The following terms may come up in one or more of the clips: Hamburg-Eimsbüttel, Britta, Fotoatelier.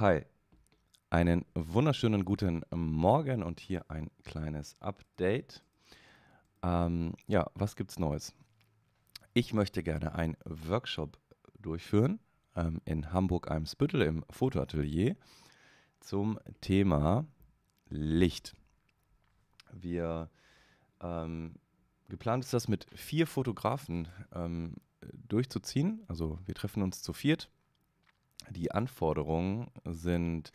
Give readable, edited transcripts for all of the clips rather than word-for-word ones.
Hi, einen wunderschönen guten Morgen und hier ein kleines Update. Ja, was gibt's Neues? Ich möchte gerne einen Workshop durchführen in Hamburg-Eimsbüttel im Fotoatelier zum Thema Licht. Geplant ist das mit 4 Fotografen durchzuziehen. Also wir treffen uns zu 4. Die Anforderungen sind,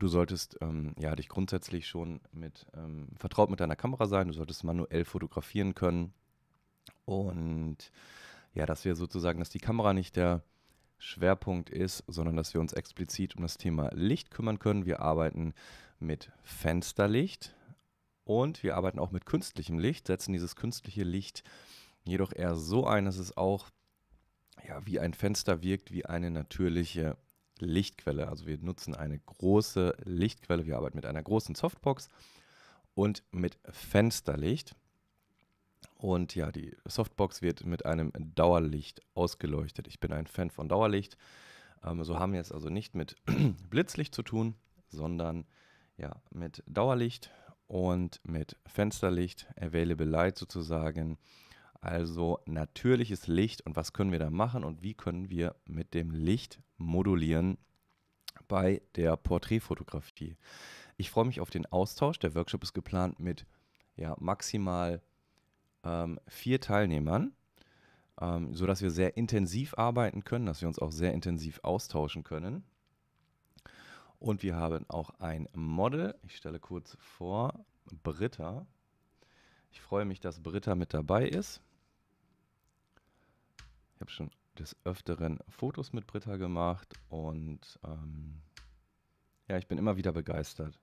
du solltest ja, dich grundsätzlich schon mit vertraut mit deiner Kamera sein, du solltest manuell fotografieren können und ja, dass wir sozusagen, dass die Kamera nicht der Schwerpunkt ist, sondern dass wir uns explizit um das Thema Licht kümmern können. Wir arbeiten mit Fensterlicht und wir arbeiten auch mit künstlichem Licht, setzen dieses künstliche Licht jedoch eher so ein, dass es auch ja, wie ein Fenster wirkt, wie eine natürliche Lichtquelle. Also wir nutzen eine große Lichtquelle, wir arbeiten mit einer großen Softbox und mit Fensterlicht. Und ja, die Softbox wird mit einem Dauerlicht ausgeleuchtet. Ich bin ein Fan von Dauerlicht. So haben wir es also nicht mit Blitzlicht zu tun, sondern ja, mit Dauerlicht und mit Fensterlicht, Available Light sozusagen. Also natürliches Licht und was können wir da machen und wie können wir mit dem Licht modulieren bei der Porträtfotografie. Ich freue mich auf den Austausch. Der Workshop ist geplant mit ja, maximal 4 Teilnehmern, sodass wir sehr intensiv arbeiten können, dass wir uns auch sehr intensiv austauschen können. Und wir haben auch ein Model. Ich stelle kurz vor, Britta. Ich freue mich, dass Britta mit dabei ist. Ich habe schon des Öfteren Fotos mit Britta gemacht und ja, ich bin immer wieder begeistert.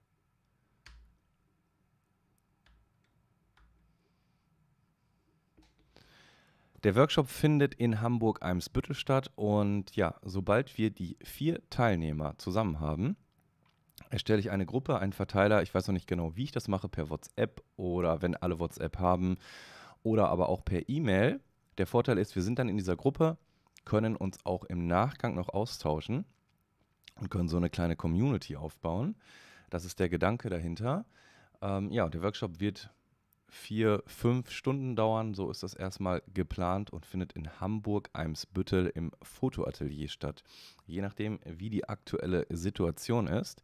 Der Workshop findet in Hamburg-Eimsbüttel statt und ja, sobald wir die 4 Teilnehmer zusammen haben, erstelle ich eine Gruppe, einen Verteiler. Ich weiß noch nicht genau, wie ich das mache, per WhatsApp oder wenn alle WhatsApp haben oder aber auch per E-Mail. Der Vorteil ist, wir sind dann in dieser Gruppe, können uns auch im Nachgang noch austauschen und können so eine kleine Community aufbauen. Das ist der Gedanke dahinter. Ja, der Workshop wird 4-5 Stunden dauern. So ist das erstmal geplant und findet in Hamburg-Eimsbüttel im Fotoatelier statt. Je nachdem, wie die aktuelle Situation ist,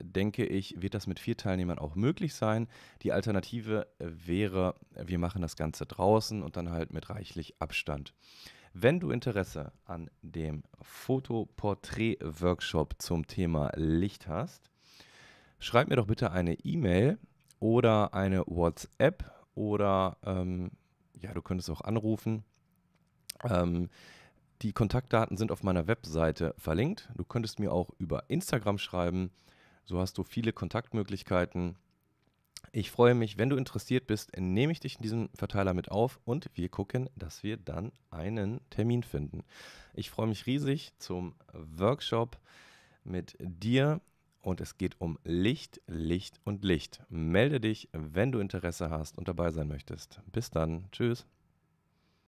denke ich, wird das mit 4 Teilnehmern auch möglich sein. Die Alternative wäre, wir machen das Ganze draußen und dann halt mit reichlich Abstand. Wenn du Interesse an dem Fotoporträt-Workshop zum Thema Licht hast, schreib mir doch bitte eine E-Mail oder eine WhatsApp oder ja, du könntest auch anrufen. Die Kontaktdaten sind auf meiner Webseite verlinkt. Du könntest mir auch über Instagram schreiben. So hast du viele Kontaktmöglichkeiten. Ich freue mich, wenn du interessiert bist, nehme ich dich in diesem Verteiler mit auf und wir gucken, dass wir dann einen Termin finden. Ich freue mich riesig zum Workshop mit dir. Und es geht um Licht, Licht und Licht. Melde dich, wenn du Interesse hast und dabei sein möchtest. Bis dann. Tschüss.